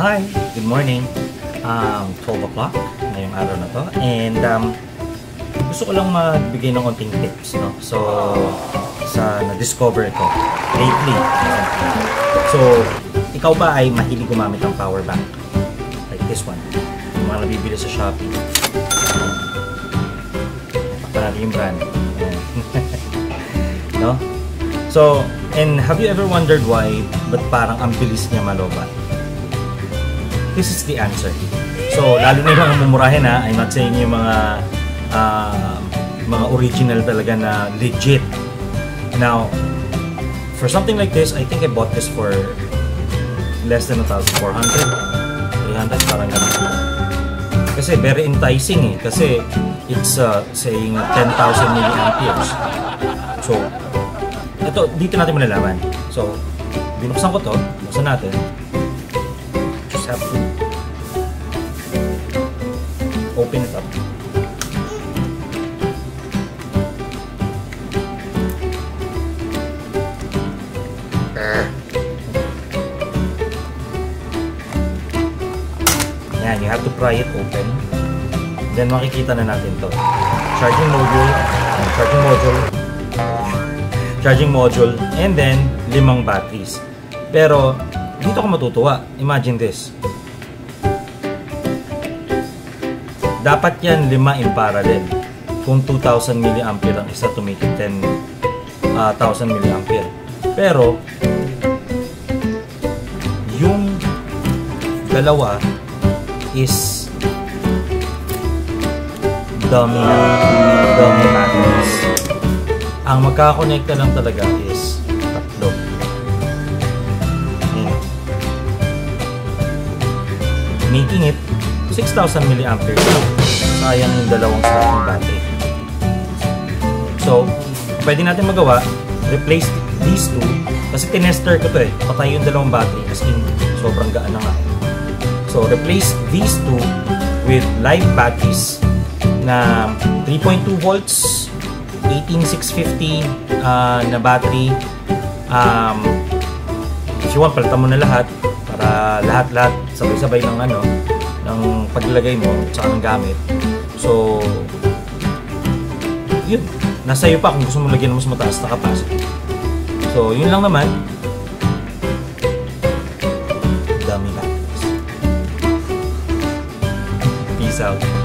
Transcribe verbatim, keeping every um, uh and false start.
Hi! Good morning! Um, twelve o'clock ngayong araw na to, and um, gusto ko lang magbigay ng konting tips, no? So, sa na-discover ko lately. So, ikaw ba ay mahilig gumamit ng power bank? Like this one. Yung mga nabibili sa Shopee. Napakala natin yung brand. No? So, and have you ever wondered why, ba't parang ang bilis niya malobat? This is the answer. So, lalo na yung mga mumurahin, ha? I'm not saying yung mga uh, mga original talaga na legit. Now, for something like this, I think I bought this for less than one thousand four hundred. three hundred, parang ganun. Kasi very enticing eh. Kasi it's uh, saying ten thousand milliamp hours. So, ito, dito natin malalaman. So, binuksan ko to. Binuksan natin. Just have to open it up. Yan, you have to pry it open. Then makikita na natin to. Charging module, charging module, charging module, and then limang batteries. Pero dito ako matutuwa. Imagine this. Dapat yan lima in parallel. Kung two thousand milliampere ang isa to make it ten thousand milliampere. Pero yung dalawa is dummy dummy batteries. Ang magkakonekta lang talaga is tatlo. Ayan. Making it six thousand milliampere. Sayang yung dalawang starting battery. So, pwede natin magawa, replace these two. Kasi tinester ko to eh. Patay yung dalawang battery. Kasi sobrang gaan na nga. So, replace these two with live batteries na three point two volts, eighteen six fifty uh, na battery. Um, if you want, palitan mo na lahat para lahat-lahat sabay-sabay ng ano, ng paglagay mo sa anong gamit. So, yun. Nasa iyo pa kung gusto mo lagyan ng mas mataas na capacity. So, yun lang naman. Dami na. Out.